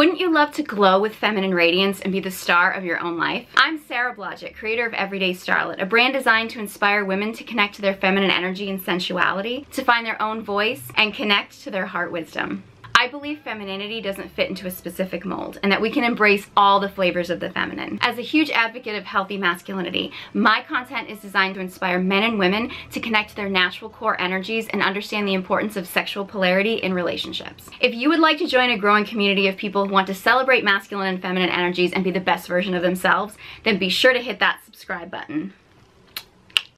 Wouldn't you love to glow with feminine radiance and be the star of your own life? I'm Sarah Blodgett, creator of Everyday Starlet, a brand designed to inspire women to connect to their feminine energy and sensuality, to find their own voice, and connect to their heart wisdom. I believe femininity doesn't fit into a specific mold and that we can embrace all the flavors of the feminine. As a huge advocate of healthy masculinity, my content is designed to inspire men and women to connect to their natural core energies and understand the importance of sexual polarity in relationships. If you would like to join a growing community of people who want to celebrate masculine and feminine energies and be the best version of themselves, then be sure to hit that subscribe button.